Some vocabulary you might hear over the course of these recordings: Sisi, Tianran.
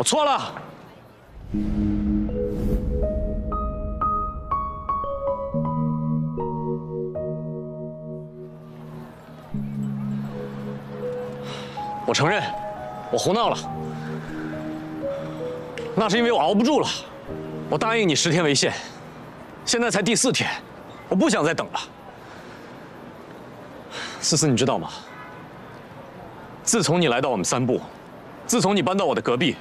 我错了。我承认，我胡闹了。那是因为我熬不住了。我答应你10天为限，现在才第4天，我不想再等了。思思，你知道吗？ 自从你来到我们三部，自从你搬到我的隔壁，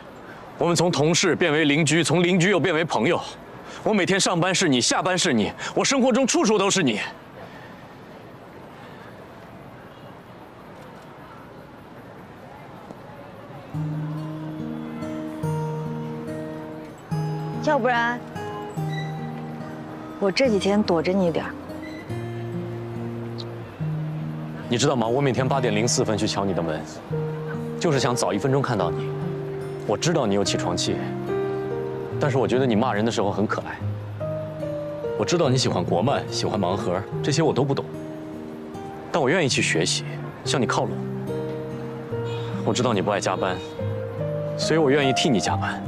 我们从同事变为邻居，从邻居又变为朋友。我每天上班是你，下班是你，我生活中处处都是你。要不然，我这几天躲着你点儿。 你知道吗？我每天8点04分去敲你的门，就是想早1分钟看到你。我知道你有起床气，但是我觉得你骂人的时候很可爱。我知道你喜欢国漫，喜欢盲盒，这些我都不懂，但我愿意去学习，向你靠拢。我知道你不爱加班，所以我愿意替你加班，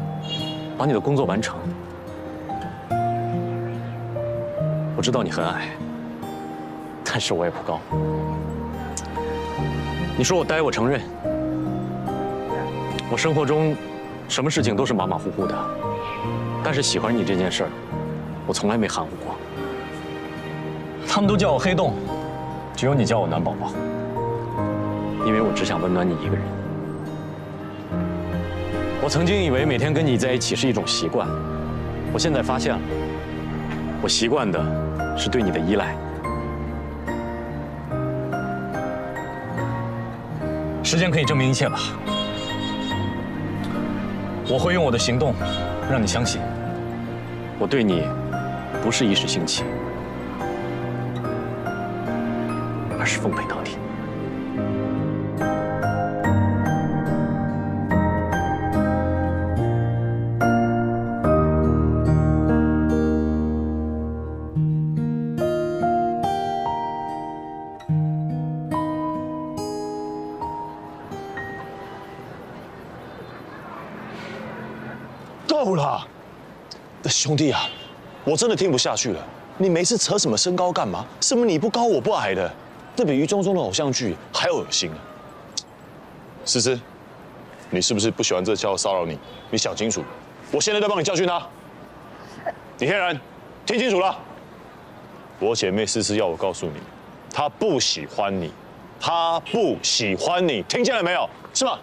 把你的工作完成。我知道你很矮，但是我也不高。 你说我呆，我承认。我生活中，什么事情都是马马虎虎的，但是喜欢你这件事儿，我从来没含糊过。他们都叫我黑洞，只有你叫我暖宝宝，因为我只想温暖你一个人。我曾经以为每天跟你在一起是一种习惯，我现在发现了，我习惯的是对你的依赖。 时间可以证明一切吧。我会用我的行动让你相信，我对你不是一时兴起，而是奉陪到底。 够了，兄弟啊，我真的听不下去了。你每次扯什么身高干嘛？什么你不高我不矮的，这比于中中的偶像剧还恶心啊！思思，你是不是不喜欢这叫骚扰你？你想清楚，我现在在帮你教训他。李天然，听清楚了，我姐妹思思要我告诉你，她不喜欢你，听见了没有？是吧？